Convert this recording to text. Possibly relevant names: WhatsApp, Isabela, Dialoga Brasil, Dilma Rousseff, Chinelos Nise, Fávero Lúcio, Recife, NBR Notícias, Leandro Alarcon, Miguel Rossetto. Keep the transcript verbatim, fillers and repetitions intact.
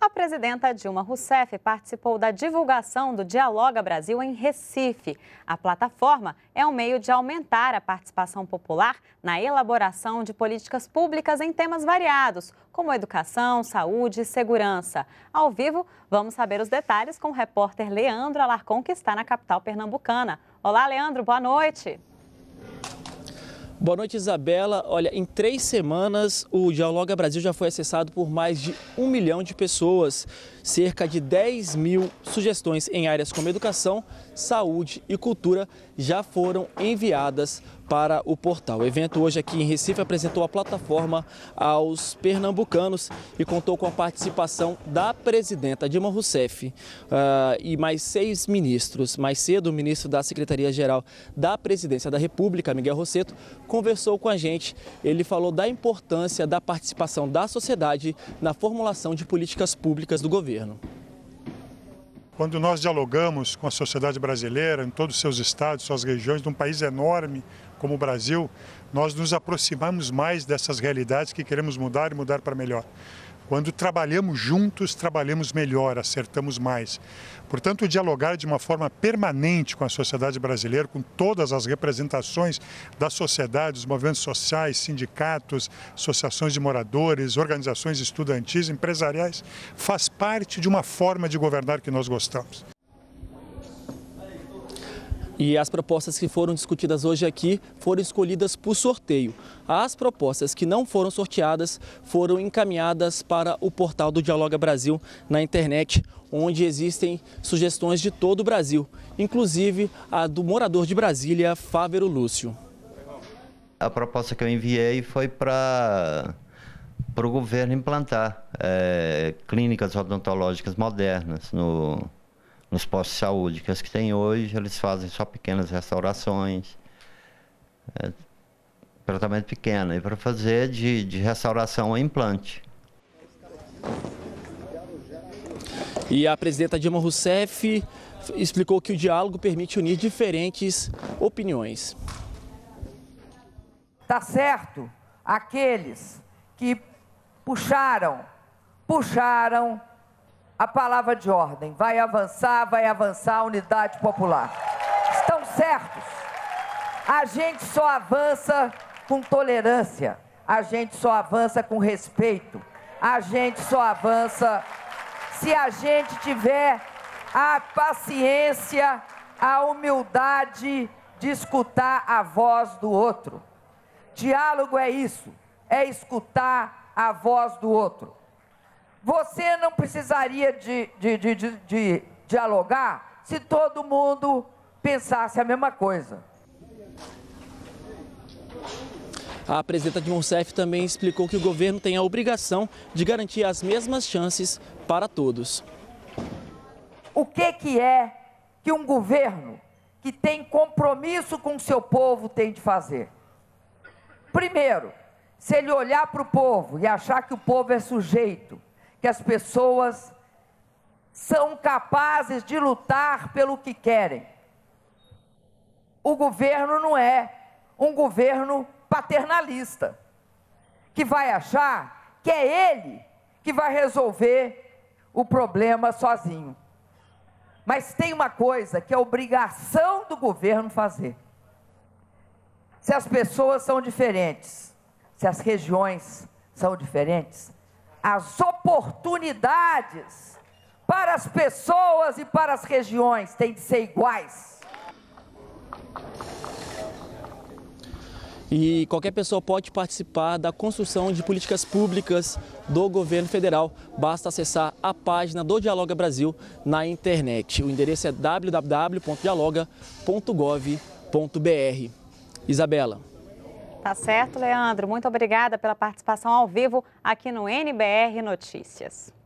A presidenta Dilma Rousseff participou da divulgação do Dialoga Brasil em Recife. A plataforma é um meio de aumentar a participação popular na elaboração de políticas públicas em temas variados, como educação, saúde e segurança. Ao vivo, vamos saber os detalhes com o repórter Leandro Alarcon, que está na capital pernambucana. Olá, Leandro, boa noite. Boa noite, Isabela. Olha, em três semanas o Dialoga Brasil já foi acessado por mais de um milhão de pessoas. Cerca de dez mil sugestões em áreas como educação, saúde e cultura já foram enviadas para o portal. O evento hoje aqui em Recife apresentou a plataforma aos pernambucanos e contou com a participação da presidenta Dilma Rousseff uh, e mais seis ministros. Mais cedo, o ministro da Secretaria-Geral da Presidência da República, Miguel Rossetto, conversou com a gente. Ele falou da importância da participação da sociedade na formulação de políticas públicas do governo. Quando nós dialogamos com a sociedade brasileira, em todos os seus estados, suas regiões, num país enorme como o Brasil, nós nos aproximamos mais dessas realidades que queremos mudar e mudar para melhor. Quando trabalhamos juntos, trabalhamos melhor, acertamos mais. Portanto, dialogar de uma forma permanente com a sociedade brasileira, com todas as representações da sociedade, os movimentos sociais, sindicatos, associações de moradores, organizações estudantis, empresariais, faz parte de uma forma de governar que nós gostamos. E as propostas que foram discutidas hoje aqui foram escolhidas por sorteio. As propostas que não foram sorteadas foram encaminhadas para o portal do Dialoga Brasil na internet, onde existem sugestões de todo o Brasil, inclusive a do morador de Brasília, Fávero Lúcio. A proposta que eu enviei foi para o governo implantar é, clínicas odontológicas modernas no nos postos de saúde, que as que tem hoje, eles fazem só pequenas restaurações, é, tratamento pequeno, e para fazer de, de restauração a implante. E a presidenta Dilma Rousseff explicou que o diálogo permite unir diferentes opiniões. Tá certo aqueles que puxaram, puxaram, a palavra de ordem, vai avançar, vai avançar a unidade popular. Estão certos. A gente só avança com tolerância, a gente só avança com respeito, a gente só avança se a gente tiver a paciência, a humildade de escutar a voz do outro. Diálogo é isso, é escutar a voz do outro. Você não precisaria de, de, de, de, de dialogar se todo mundo pensasse a mesma coisa. A presidenta Dilma Rousseff também explicou que o governo tem a obrigação de garantir as mesmas chances para todos. O que, que é que um governo que tem compromisso com o seu povo tem de fazer? Primeiro, se ele olhar para o povo e achar que o povo é sujeito, que as pessoas são capazes de lutar pelo que querem. O governo não é um governo paternalista, que vai achar que é ele que vai resolver o problema sozinho. Mas tem uma coisa que é obrigação do governo fazer. Se as pessoas são diferentes, se as regiões são diferentes, as oportunidades para as pessoas e para as regiões têm de ser iguais. E qualquer pessoa pode participar da construção de políticas públicas do governo federal. Basta acessar a página do Dialoga Brasil na internet. O endereço é w w w ponto dialoga ponto gov ponto br. Isabela. Tá certo, Leandro. Muito obrigada pela participação ao vivo aqui no N B R Notícias.